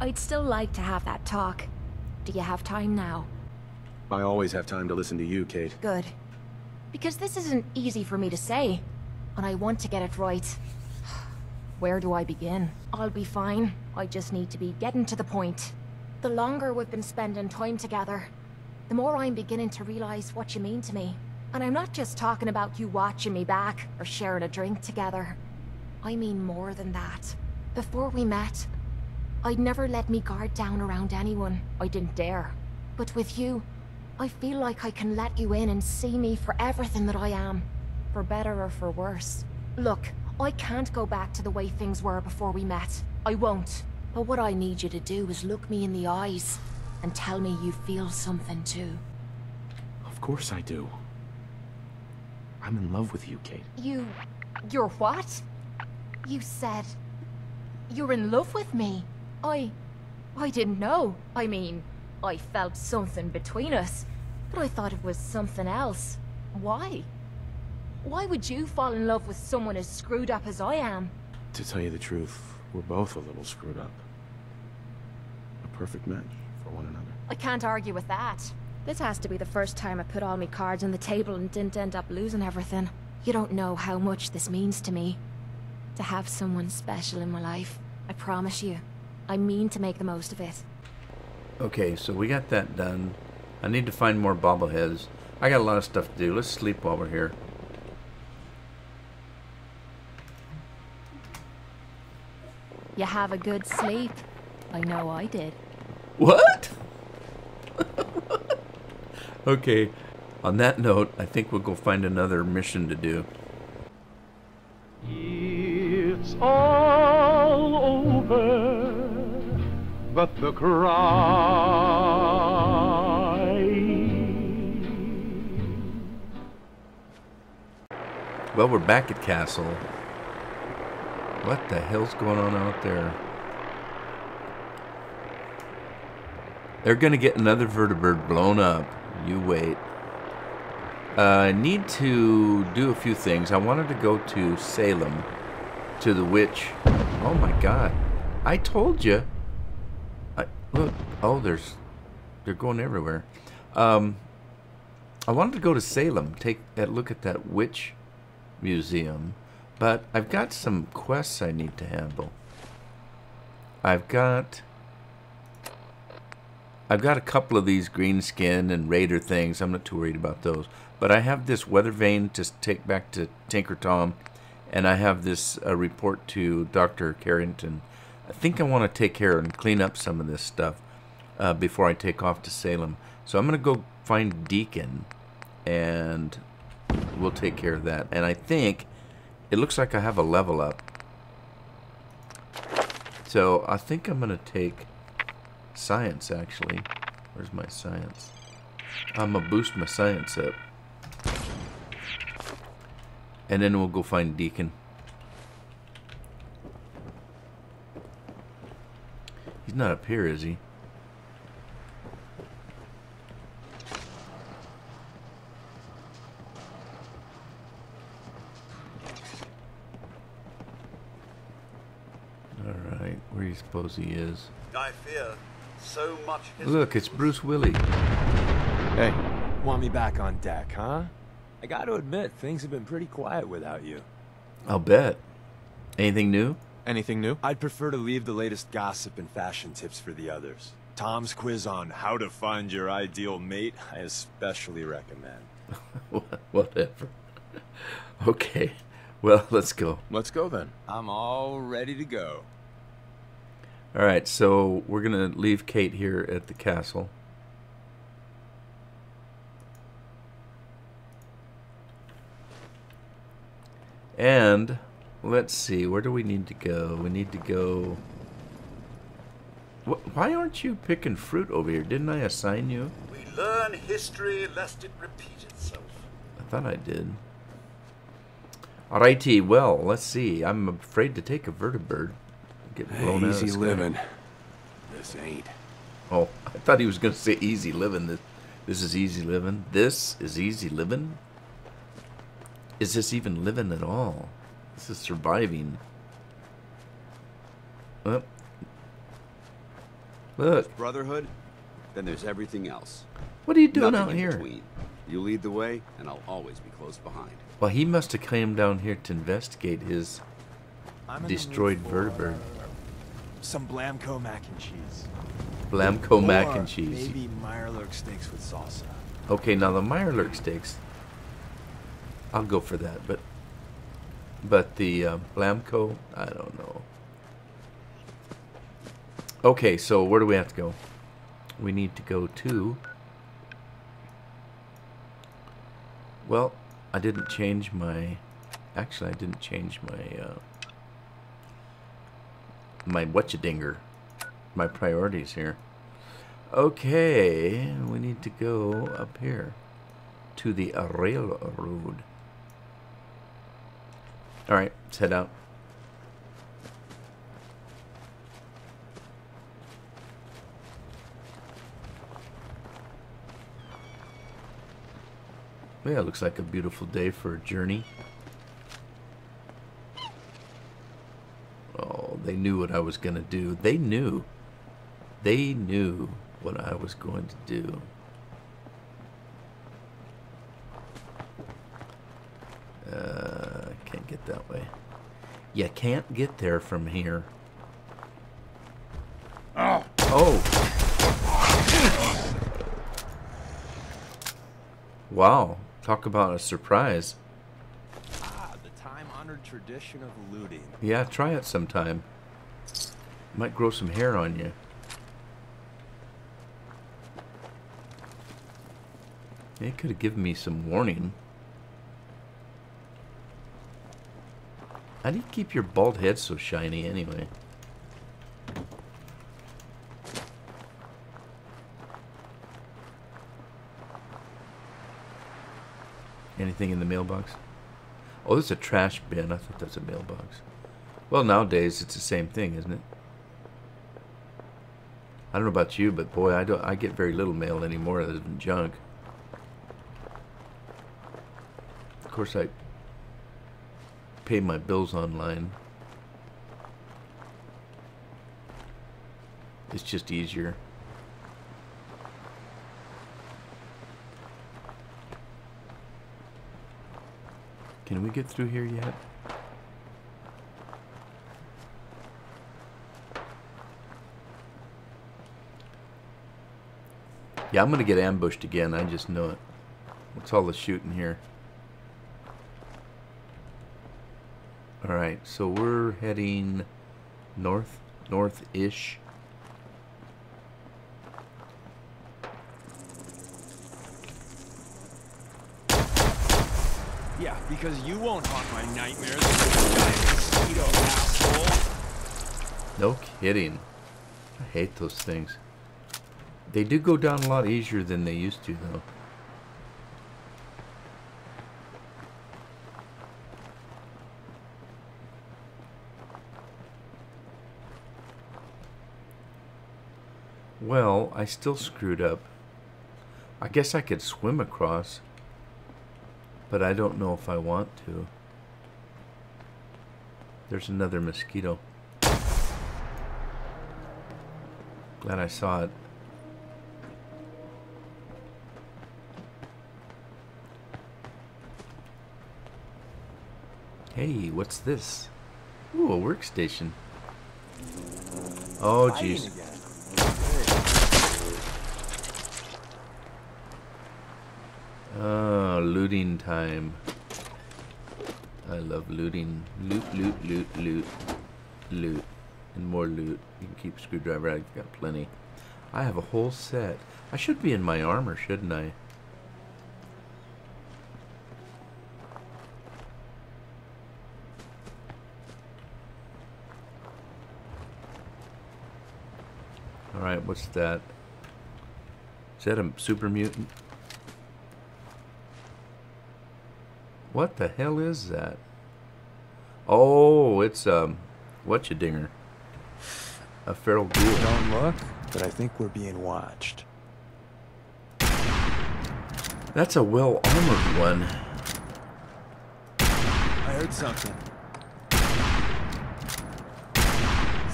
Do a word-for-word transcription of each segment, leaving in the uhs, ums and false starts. I'd still like to have that talk. Do you have time now? I always have time to listen to you, Kate. Good. Because this isn't easy for me to say, and I want to get it right. Where do I begin? I'll be fine. I just need to be getting to the point. The longer we've been spending time together, the more I'm beginning to realize what you mean to me. And I'm not just talking about you watching me back or sharing a drink together. I mean more than that. Before we met, I'd never let me guard down around anyone. I didn't dare. But with you, I feel like I can let you in and see me for everything that I am, for better or for worse. Look, I can't go back to the way things were before we met. I won't. But what I need you to do is look me in the eyes and tell me you feel something too. Of course I do. I'm in love with you, Kate. You... you're what? You said... you're in love with me? I... I didn't know. I mean, I felt something between us, but I thought it was something else. Why? Why would you fall in love with someone as screwed up as I am? To tell you the truth, we're both a little screwed up. A perfect match for one another. I can't argue with that. This has to be the first time I put all my cards on the table and didn't end up losing everything. You don't know how much this means to me. To have someone special in my life. I promise you, I mean to make the most of it. Okay, so we got that done. I need to find more bobbleheads. I got a lot of stuff to do. Let's sleep while we're here. You have a good sleep. I know I did. What? Okay, on that note, I think we'll go find another mission to do. It's all over, but the cry. Well, we're back at Castle. What the hell's going on out there? They're gonna get another vertebrate blown up. You wait. Uh, I need to do a few things. I wanted to go to Salem, to the witch. Oh my God! I told you. I look. Oh, there's. They're going everywhere. Um, I wanted to go to Salem, take that look at that witch museum, but I've got some quests I need to handle. I've got. I've got a couple of these green skin and raider things. I'm not too worried about those. But I have this weather vane to take back to Tinker Tom. And I have this uh, report to Doctor Carrington. I think I want to take care and clean up some of this stuff uh, before I take off to Salem. So I'm going to go find Deacon. And we'll take care of that. And I think it looks like I have a level up. So I think I'm going to take... science, actually. Where's my science? I'm gonna boost my science up. And then we'll go find Deacon. He's not up here, is he? Alright, where do you suppose he is? I fear. So much history. Look, it's Bruce Willie. Hey. Want me back on deck, huh? I gotta admit, things have been pretty quiet without you. I'll bet. Anything new? Anything new? I'd prefer to leave the latest gossip and fashion tips for the others. Tom's quiz on how to find your ideal mate, I especially recommend. Whatever. Okay. Well, let's go. Let's go then. I'm all ready to go. Alright, so we're going to leave Kate here at the castle. And, let's see, where do we need to go? We need to go... Why aren't you picking fruit over here? Didn't I assign you? We learn history lest it repeat itself. I thought I did. Alrighty, well, let's see. I'm afraid to take a vertebrate. Get blown hey, easy out living. This ain't. Oh, I thought he was gonna say easy living. This, this is easy living. This is easy living. Is this even living at all? This is surviving. Well, Look. There's brotherhood, then there's everything else. What are you doing Nothing out here? Between. You lead the way, and I'll always be close behind. Well, he must have come down here to investigate his I'm destroyed vertebrae. Some Blamco mac and cheese. Blamco mac and cheese. Maybe Mirelurk steaks with salsa. Okay, now the Mirelurk steaks, I'll go for that, but but the uh, Blamco, I don't know. Okay, so where do we have to go? We need to go to. Well, I didn't change my. Actually, I didn't change my. Uh, my whatchadinger, my priorities here. Okay, we need to go up here to the uh, railroad. All right, let's head out. Yeah, looks like a beautiful day for a journey. Oh, they knew what I was gonna do. They knew. They knew what I was going to do. Uh, can't get that way. You can't get there from here. Oh. Oh. Wow. Talk about a surprise. Ah, the time-honored tradition of looting. Yeah, try it sometime. Might grow some hair on you. It could have given me some warning. How do you keep your bald head so shiny anyway? Anything in the mailbox? Oh, there's a trash bin. I thought that's a mailbox. Well, nowadays it's the same thing, isn't it? I don't know about you, but boy, I don't. I get very little mail anymore other than junk. Of course, I pay my bills online. It's just easier. Can we get through here yet? Yeah, I'm gonna get ambushed again. I just know it. What's all the shooting here? All right, so we're heading north, north-ish. Yeah, because you won't haunt my nightmares with your giant mosquito, asshole. No kidding. I hate those things. They do go down a lot easier than they used to, though. Well, I still screwed up. I guess I could swim across. But I don't know if I want to. There's another mosquito. Glad I saw it. Hey, what's this? Ooh, a workstation. Oh, jeez. Oh, looting time. I love looting. Loot, loot, loot, loot, loot, and more loot. You can keep a screwdriver. I've got plenty. I have a whole set. I should be in my armor, shouldn't I? Alright, what's that? Is that a super mutant? What the hell is that? Oh, it's um, whatchadinger. A feral ghoul. Don't look, but I think we're being watched. That's a well-armored one. I heard something.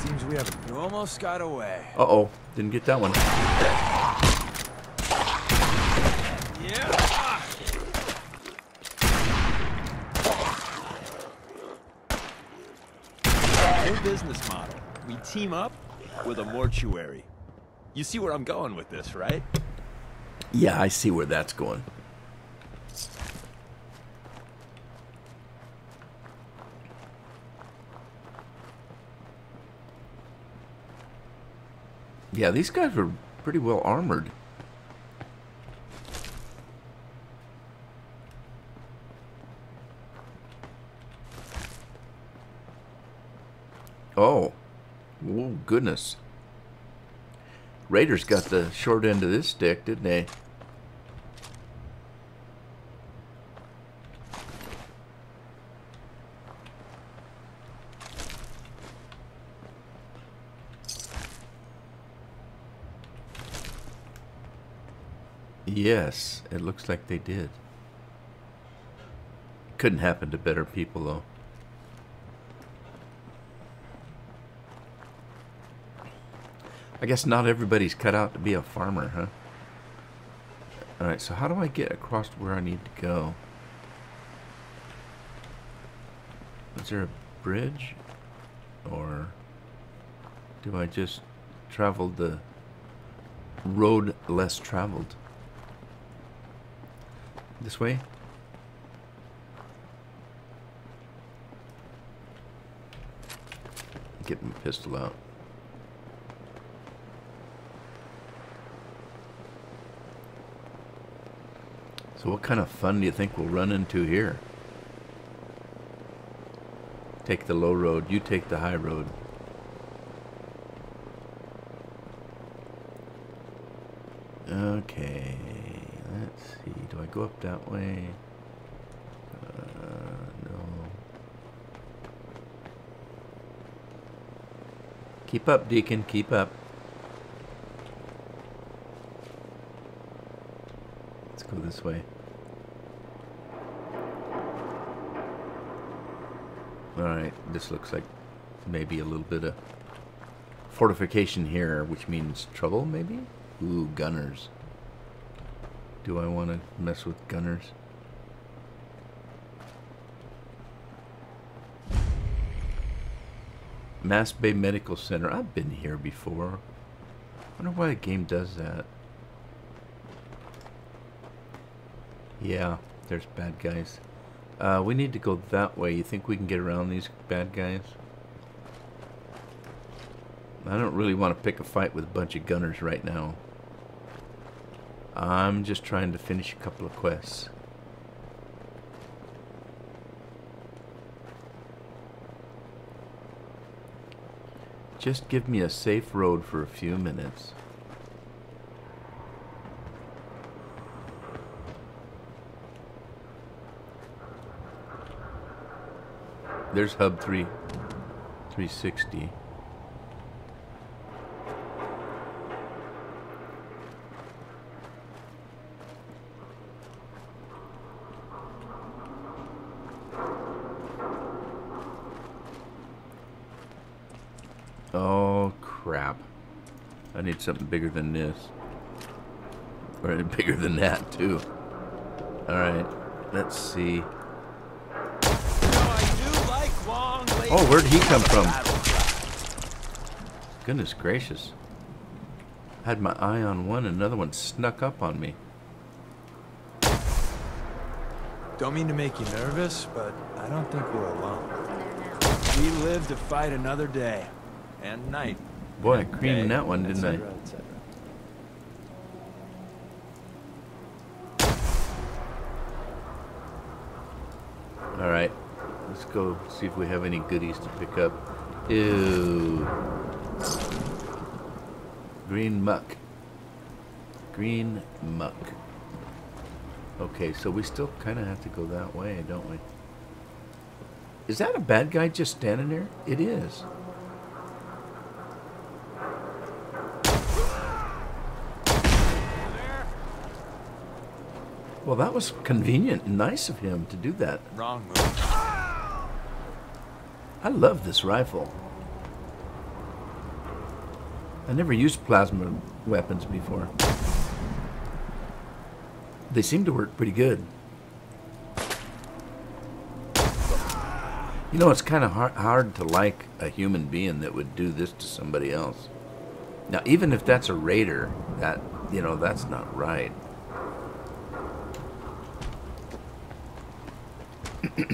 Seems we have. You almost got away. Uh oh, didn't get that one. Yeah. New business model. We team up with a mortuary. You see where I'm going with this, right? Yeah, I see where that's going. Yeah, these guys are pretty well armored. Oh. Oh, goodness. Raiders got the short end of this stick, didn't they? Yes, it looks like they did. Couldn't happen to better people, though. I guess not everybody's cut out to be a farmer, huh? Alright, so how do I get across to where I need to go? Is there a bridge? Or do I just travel the road less traveled? This way? Get my pistol out. So what kind of fun do you think we'll run into here? Take the low road, you take the high road. Okay, let's see, do I go up that way? Uh, no. Keep up, Deacon, keep up. Let's go this way. Alright, this looks like maybe a little bit of fortification here, which means trouble, maybe? Ooh, Gunners. Do I want to mess with Gunners? Mass Bay Medical Center. I've been here before. I wonder why a game does that. Yeah, there's bad guys. Uh, we need to go that way. You think we can get around these bad guys? I don't really want to pick a fight with a bunch of Gunners right now. I'm just trying to finish a couple of quests. Just give me a safe road for a few minutes. There's Hub three sixty. Oh, crap. I need something bigger than this. Or bigger than that, too. Alright, let's see. Oh, where'd he come from? Goodness gracious. Had my eye on one, another one snuck up on me. Don't mean to make you nervous, but I don't think we're alone. We live to fight another day and night. Boy, I creamed that one, didn't I? Alright. Let's go see if we have any goodies to pick up. Ew. Green muck. Green muck. Okay, so we still kind of have to go that way, don't we? Is that a bad guy just standing there? It is. Well, that was convenient and nice of him to do that. Wrong move. I love this rifle. I never used plasma weapons before. They seem to work pretty good. You know, it's kind of hard, hard to like a human being that would do this to somebody else. Now, even if that's a raider, that, you know, that's not right. Oh,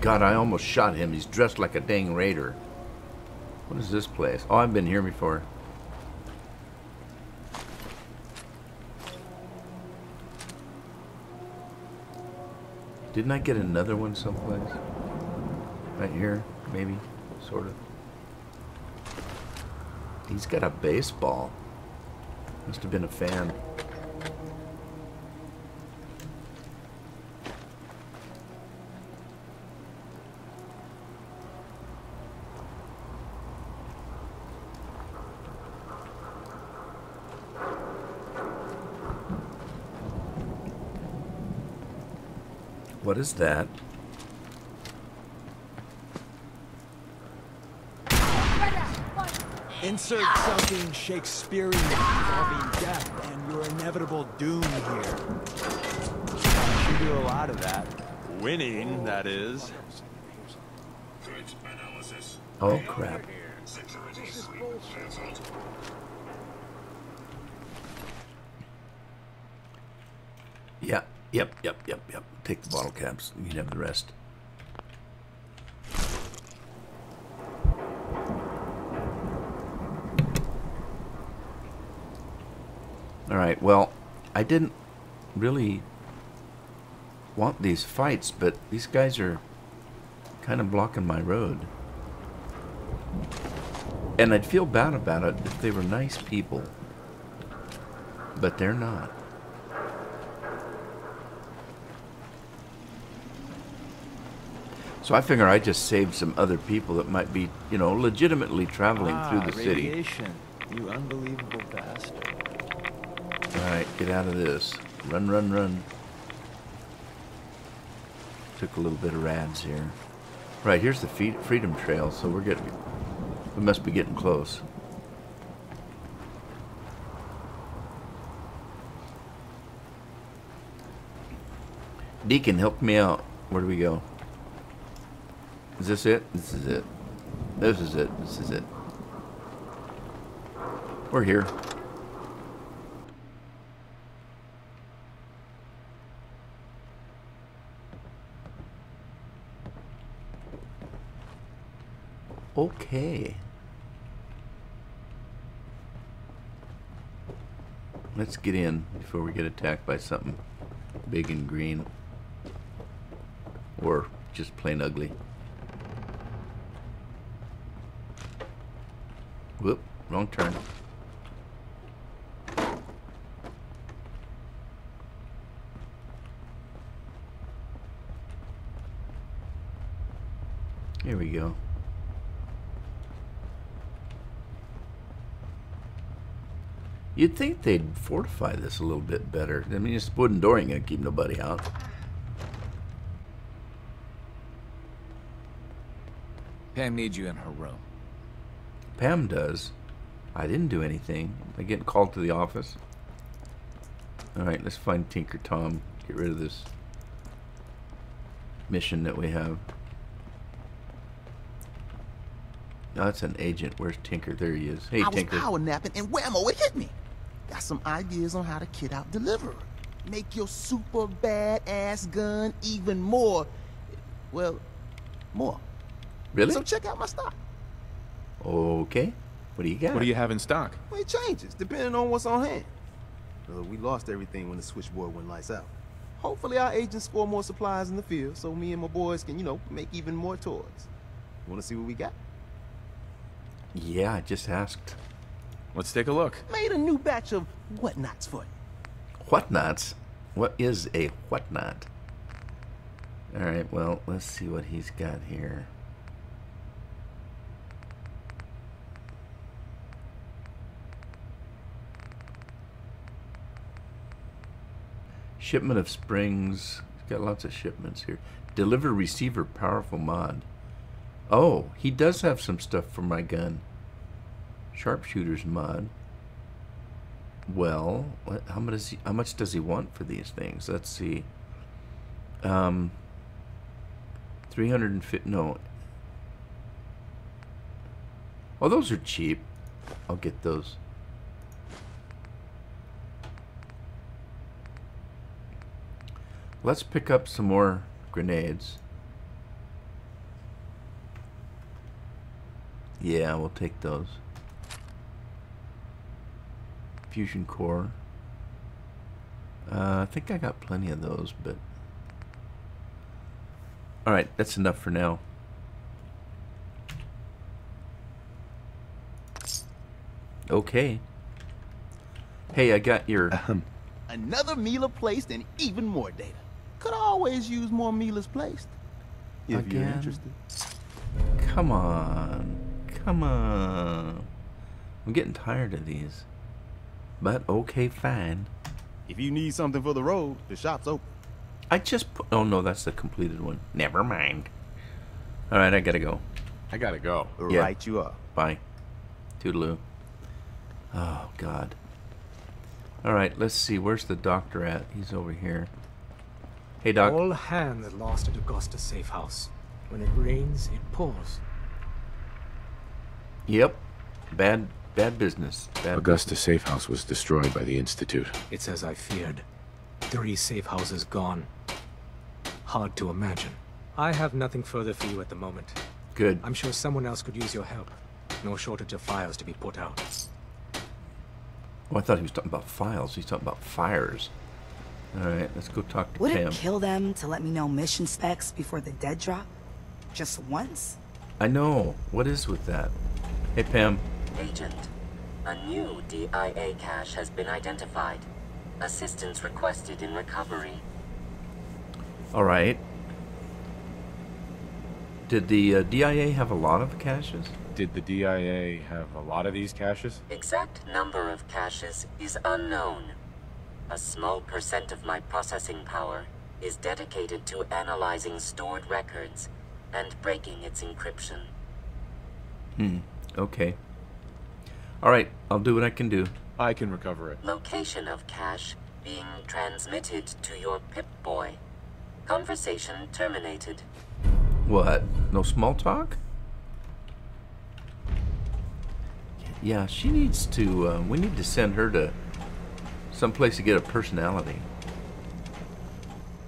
God, I almost shot him. He's dressed like a dang raider. What is this place? Oh, I've been here before. Didn't I get another one someplace? Right here, maybe, sort of. He's got a baseball. Must have been a fan. What is that? Insert something Shakespearean involving death and your inevitable doom here. You do a lot of that. Winning, that is. Oh, crap. Yeah. Yep, yep, yep, yep. Take the bottle caps. You can have the rest. All right, well, I didn't really want these fights, but these guys are kind of blocking my road. And I'd feel bad about it if they were nice people. But they're not. So I figure I just saved some other people that might be, you know, legitimately traveling ah, through the radiation. City. You unbelievable bastard. All right, get out of this. Run, run, run. Took a little bit of rads here. Right, here's the feed, Freedom Trail, so we're getting, we must be getting close. Deacon, help me out. Where do we go? Is this it? This is it. This is it. This is it. We're here. Okay. Let's get in before we get attacked by something big and green. Or just plain ugly. Whoop, wrong turn. Here we go. You'd think they'd fortify this a little bit better. I mean, it's wooden door, ain't gonna keep nobody out. Pam needs you in her room. Pam does. I didn't do anything. I get called to the office. Alright, let's find Tinker Tom. Get rid of this mission that we have. No, that's an agent. Where's Tinker? There he is. Hey, I Tinker. I was power napping and whammo, it hit me. Got some ideas on how to kid out deliverer. Make your super badass gun even more. Well, more. Really? So check out my stock. Okay, what do you got? What do you have in stock? Well, it changes, depending on what's on hand. Well, we lost everything when the switchboard went lights out. Hopefully our agents score more supplies in the field so me and my boys can, you know, make even more toys. You wanna see what we got? Yeah, I just asked. Let's take a look. Made a new batch of whatnots for you. Whatnots? What is a whatnot? All right, well, let's see what he's got here. Shipment of springs. Got lots of shipments here. Deliver receiver powerful mod. Oh, he does have some stuff for my gun. Sharpshooter's mod. Well, what, how much does he, how much does he want for these things? Let's see. Um, three hundred and fifty. No. Oh, those are cheap. I'll get those. Let's pick up some more grenades. Yeah, we'll take those. Fusion core. Uh, I think I got plenty of those, but... Alright, that's enough for now. Okay. Hey, I got your... Um. Another Mila placed and even more data. Could always use more Mila's placed. If Again. You're interested. Come on. Come on. I'm getting tired of these. But okay, fine. If you need something for the road, the shop's open. I just put... Oh, no, that's the completed one. Never mind. All right, I gotta go. I gotta go. Yeah. Right you up. Bye. Toodaloo. Oh, God. All right, let's see. Where's the doctor at? He's over here. Hey, Doc. All hands lost at Augusta safe house. When it rains, it pours. Yep. Bad, bad business. Bad Augusta business. Safe house was destroyed by the Institute. It's as I feared. Three safe houses gone. Hard to imagine. I have nothing further for you at the moment. Good. I'm sure someone else could use your help. No shortage of fires to be put out. Oh, I thought he was talking about files. He's talking about fires. All right, let's go talk to Pam. Would it kill them to let me know mission specs before the dead drop? Just once? I know. What is with that? Hey, Pam. Agent, a new D I A cache has been identified. Assistance requested in recovery. All right. Did the uh, D I A have a lot of caches? Did the D I A have a lot of these caches? Exact number of caches is unknown. A small percent of my processing power is dedicated to analyzing stored records and breaking its encryption. Hmm, okay. Alright, I'll do what I can do. I can recover it. Location of cache being transmitted to your Pip-Boy. Conversation terminated. What? No small talk? Yeah, she needs to, uh, we need to send her to someplace to get a personality.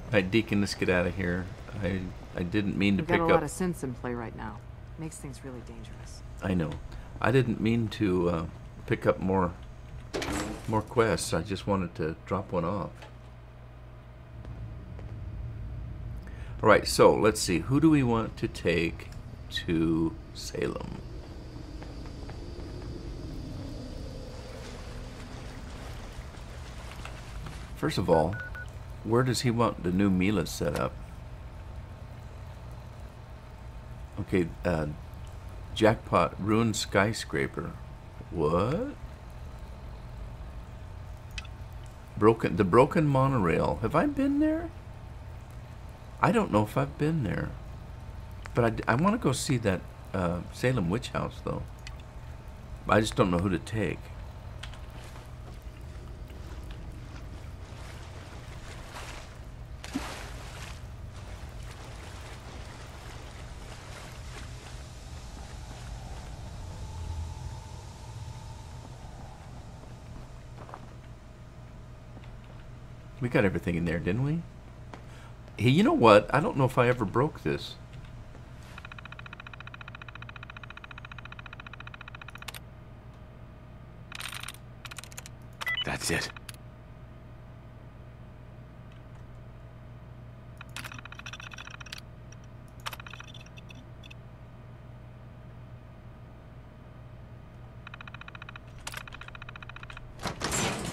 All right, Deacon, let's get out of here. I I didn't mean to We've pick up... got a lot of sense in play right now. Makes things really dangerous. I know. I didn't mean to uh, pick up more, more quests. I just wanted to drop one off. All right, so let's see. Who do we want to take to Salem? First of all, where does he want the new Mila set up? Okay, uh, jackpot, ruined skyscraper. What? Broken, the broken monorail. Have I been there? I don't know if I've been there. But I, I want to go see that uh, Salem Witch House, though. I just don't know who to take. We got everything in there, didn't we? Hey, you know what? I don't know if I ever broke this. That's it.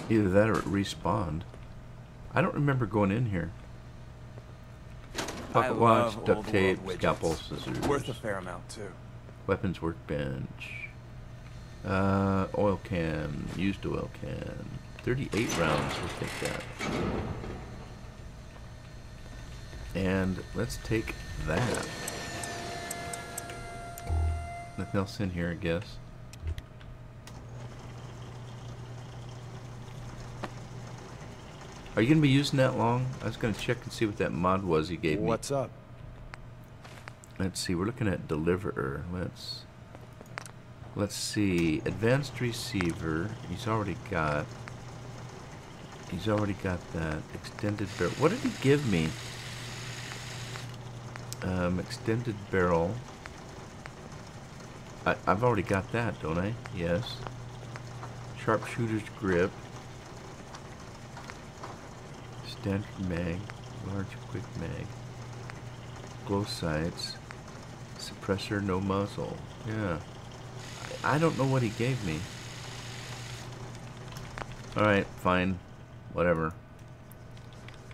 Either that or it respawned. I don't remember going in here. Pocket watch, duct tape, scalpel, scissors. Worth a fair amount too. Weapons workbench. Uh, oil can. Used oil can. thirty-eight rounds. We'll take that. And let's take that. Nothing else in here, I guess. Are you going to be using that long? I was going to check and see what that mod was he gave me. What's up? Let's see. We're looking at deliverer. Let's let's see. Advanced receiver. He's already got. He's already got that extended barrel. What did he give me? Um, extended barrel. I, I've already got that, don't I? Yes. Sharpshooter's grip. Standard mag, large quick mag, glow sights, suppressor, no muzzle. Yeah. I, I don't know what he gave me. Alright, fine. Whatever.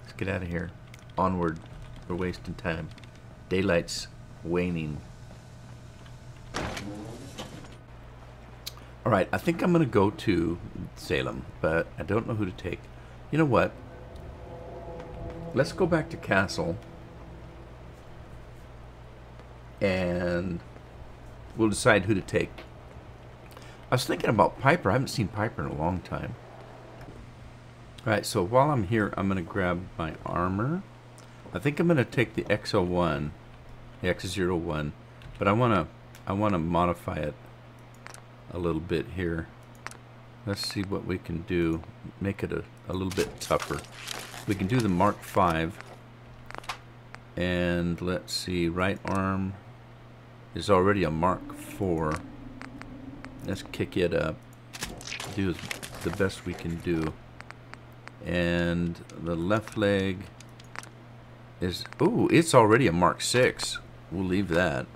Let's get out of here. Onward. We're wasting time. Daylight's waning. Alright, I think I'm going to go to Salem, but I don't know who to take. You know what? Let's go back to Castle, and we'll decide who to take. I was thinking about Piper. I haven't seen Piper in a long time. All right, so while I'm here, I'm going to grab my armor. I think I'm going to take the X oh one, the X oh one, but I want to I want to modify it a little bit here. Let's see what we can do. Make it a, a little bit tougher. We can do the Mark five, and let's see, right arm is already a Mark four. Let's kick it up, do the best we can do. And the left leg is, ooh, it's already a Mark six. We'll leave that.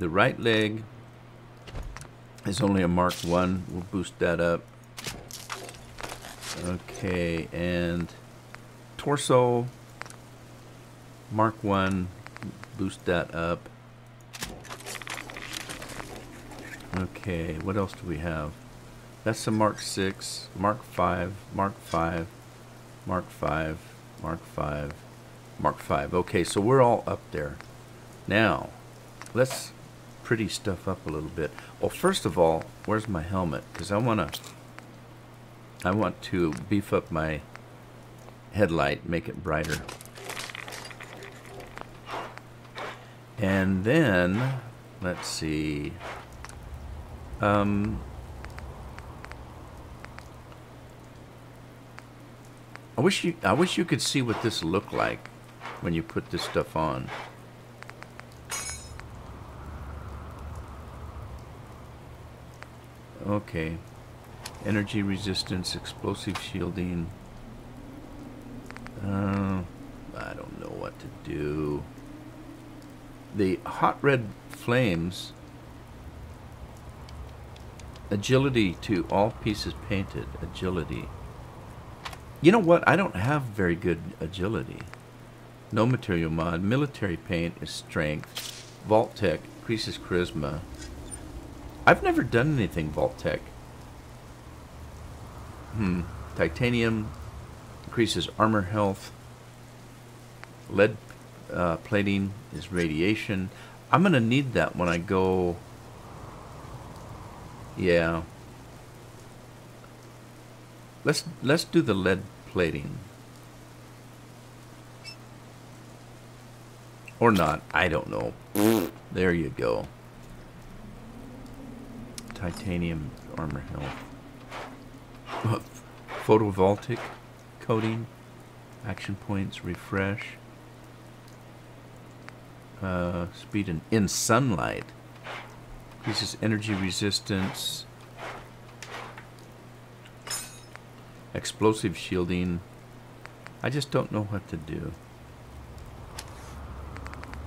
The right leg is only a Mark one. We'll boost that up. Okay, and torso, Mark one, boost that up. Okay, what else do we have? That's the Mark six, Mark five, Mark five, Mark five, Mark five, Mark five. Okay, so we're all up there. Now, let's pretty stuff up a little bit. Well, first of all, where's my helmet? Because I want to... I want to beef up my headlight, make it brighter. And then, let's see. Um, I wish you I wish you could see what this looked like when you put this stuff on. Okay. Energy resistance, explosive shielding. Uh, I don't know what to do. The hot red flames. Agility to all pieces painted. Agility. You know what? I don't have very good agility. No material mod. Military paint is strength. Vault Tech increases charisma. I've never done anything Vault Tech. Hmm. Titanium increases armor health. Lead uh, plating is radiation. I'm going to need that when I go... Yeah. Let's, let's do the lead plating. Or not. I don't know. There you go. Titanium armor health. Photovoltaic coating, action points, refresh, uh, speed in, in sunlight, increases energy resistance, explosive shielding. I just don't know what to do.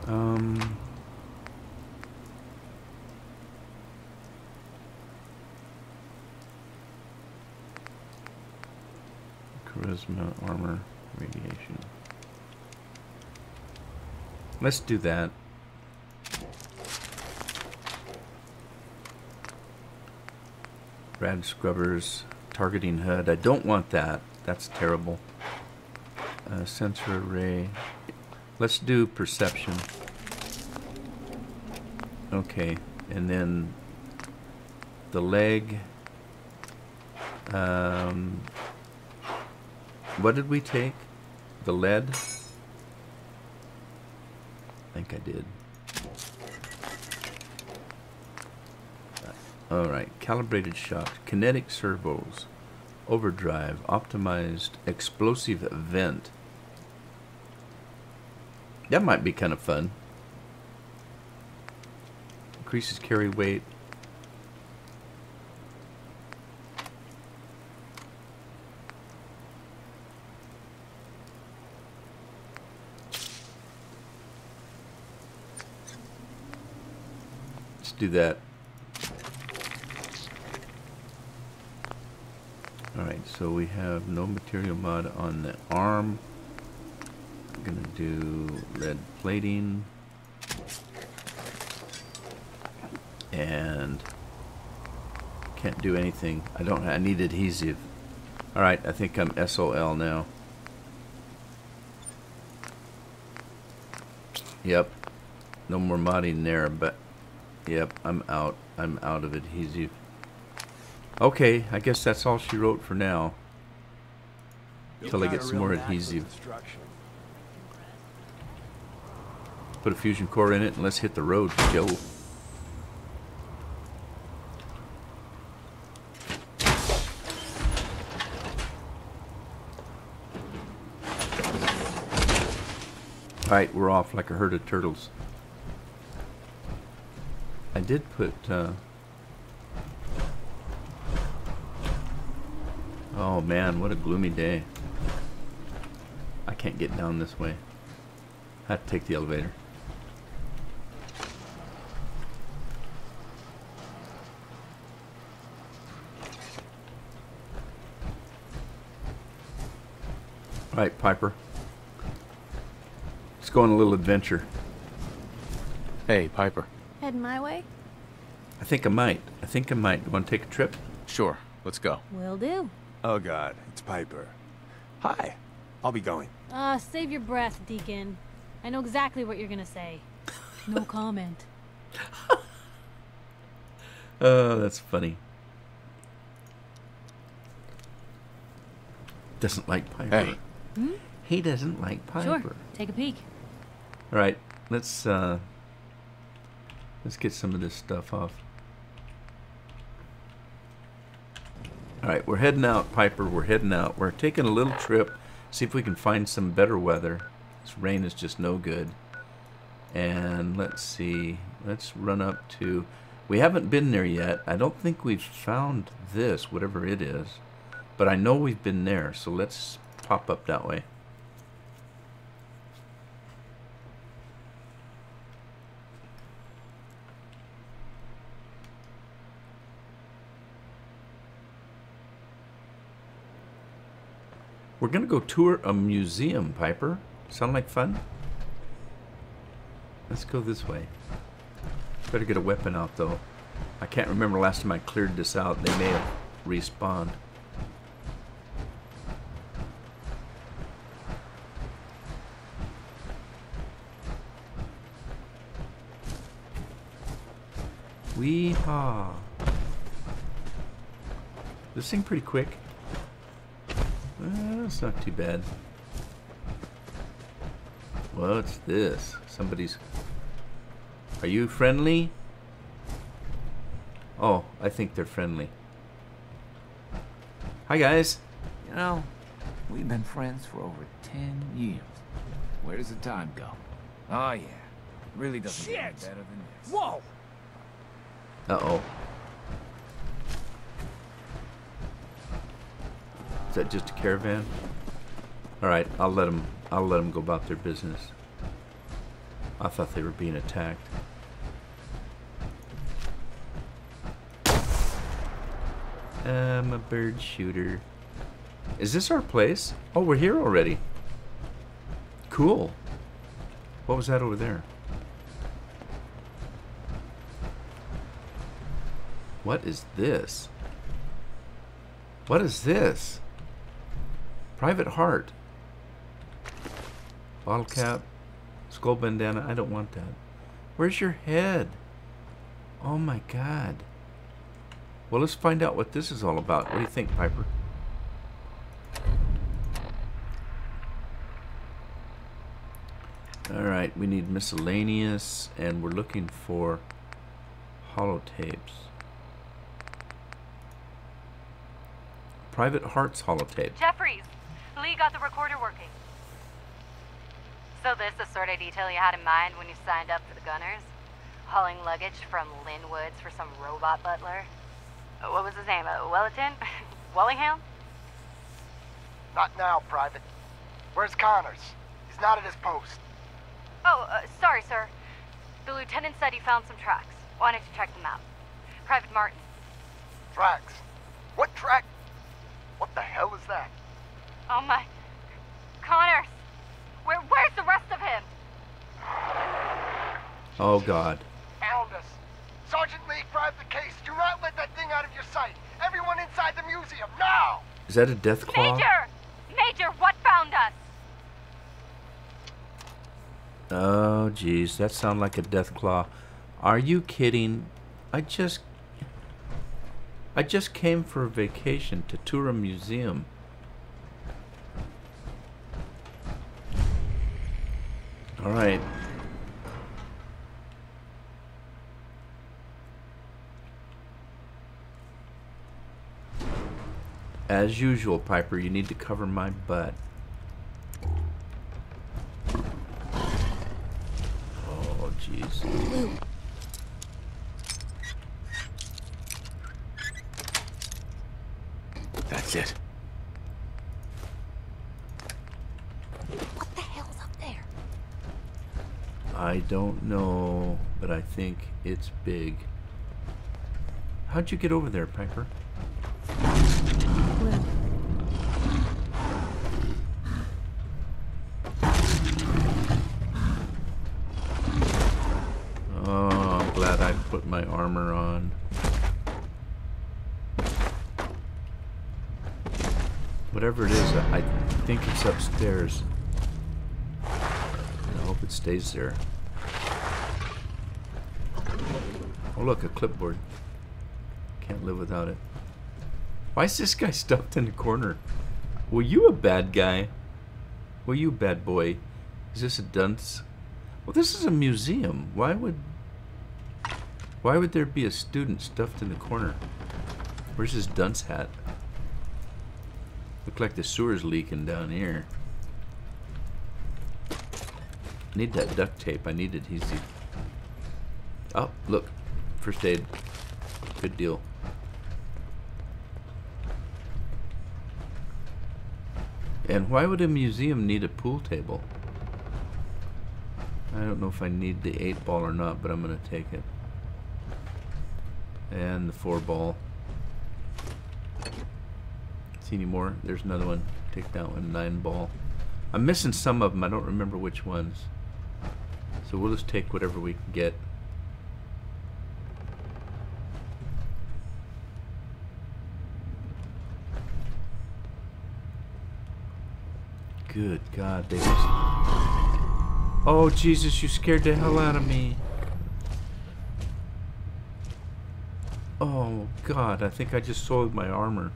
Um... Charisma, armor, radiation. Let's do that. Rad scrubbers, targeting H U D. I don't want that. That's terrible. Uh, uh, sensor array. Let's do perception. Okay, and then the leg. Um, what did we take? The lead? I think I did. Alright, calibrated shot, kinetic servos, overdrive, optimized explosive vent. That might be kind of fun. Increases carry weight. Let's do that. Alright, so we have no material mod on the arm. I'm gonna do red plating. And can't do anything. I don't I need adhesive. Alright, I think I'm S O L now. Yep. No more modding there, but yep, I'm out. I'm out of adhesive. Okay, I guess that's all she wrote for now. Until I get some more adhesive. Put a fusion core in it and let's hit the road, Joe. Alright, we're off like a herd of turtles. I did put... Uh, Oh man, what a gloomy day. I can't get down this way. I have to take the elevator. Alright, Piper. Let's go on a little adventure. Hey, Piper. Heading my way? I think I might. I think I might. You want to take a trip? Sure. Let's go. Will do. Oh God, it's Piper. Hi, I'll be going. Uh, save your breath, Deacon. I know exactly what you're gonna say. No comment. Oh, that's funny. Doesn't like Piper. Hey. Hmm? He doesn't like Piper. Sure, take a peek. All right, let's uh, let's get some of this stuff off. Alright, we're heading out, Piper. We're heading out. We're taking a little trip. See if we can find some better weather. This rain is just no good. And let's see. Let's run up to... We haven't been there yet. I don't think we've found this, whatever it is. But I know we've been there, so let's pop up that way. We're gonna go tour a museum, Piper. Sound like fun? Let's go this way. Better get a weapon out though. I can't remember last time I cleared this out. They may have respawned. Wee-haw. This thing pretty quick. Well, that's not too bad. What's this? Somebody's... Are you friendly? Oh, I think they're friendly. Hi, guys. You know, we've been friends for over ten years. Where does the time go? Oh, yeah. Really doesn't Shit. Get better than this. Whoa! Uh-oh. Is that just a caravan? All right, I'll let them. I'll let them go about their business. I thought they were being attacked. I'm a bird shooter. Is this our place? Oh, we're here already. Cool. What was that over there? What is this? What is this? Private Heart. Bottle cap. Skull bandana. I don't want that. Where's your head? Oh my god. Well, let's find out what this is all about. What do you think, Piper? Alright, we need miscellaneous, and we're looking for holotapes. Private Heart's holotape. Jeffries, Lee got the recorder working. So this is the sort of detail you had in mind when you signed up for the Gunners? Hauling luggage from Lynn Woods for some robot butler? What was his name? Uh, Wellington? Wallingham? Not now, Private. Where's Connors? He's not at his post. Oh, uh, sorry, sir. The lieutenant said he found some tracks. Wanted to check them out. Private Martin. Tracks? What track? What the hell is that? Oh my... Connors! Where, where's the rest of him? Oh, God. Aldous! Sergeant Lee grabbed the case. Do not let that thing out of your sight. Everyone inside the museum, now! Is that a death claw? Major! Major, what found us? Oh, geez. That sounded like a death claw. Are you kidding? I just... I just came for a vacation to tour a museum. All right. As usual, Piper, you need to cover my butt. Oh, jeez. That's it. What the hell's up there? I don't know, but I think it's big. How'd you get over there, Piper? My armor on. Whatever it is, I think it's upstairs. And I hope it stays there. Oh look, a clipboard. Can't live without it. Why is this guy stuffed in the corner? Were you a bad guy? Were you a bad boy? Is this a dunce? Well, this is a museum. Why would... Why would there be a student stuffed in the corner? Where's his dunce hat? Look like the sewer's leaking down here. I need that duct tape. I need it easy. Oh, look. First aid. Good deal. And why would a museum need a pool table? I don't know if I need the eight ball or not, but I'm going to take it. And the four ball. See any more? There's another one. Take that one. Nine ball. I'm missing some of them. I don't remember which ones. So we'll just take whatever we can get. Good God, they just... Oh, Jesus, you scared the hell out of me. Oh God, I think I just soiled my armor.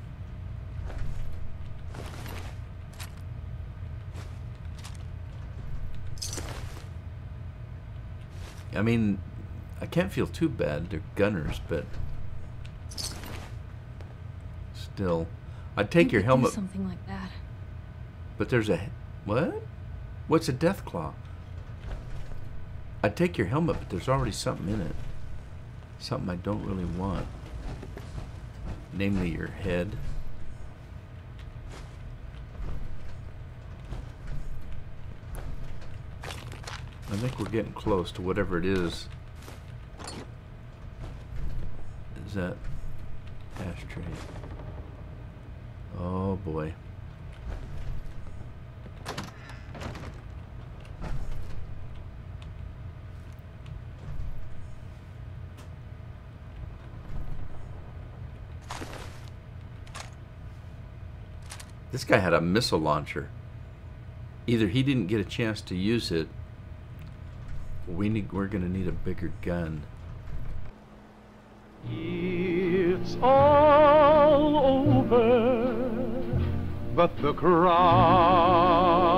I mean, I can't feel too bad. They're Gunners, but still, I'd take your helmet. Something like that. But there's a what? What's a death claw? I'd take your helmet, but there's already something in it. Something I don't really want. Namely your head. I think we're getting close to whatever it is. Is that ashtray? Oh boy. This guy had a missile launcher. either he didn't get a chance to use it, we need, we're going to need a bigger gun. It's all over, but the crowd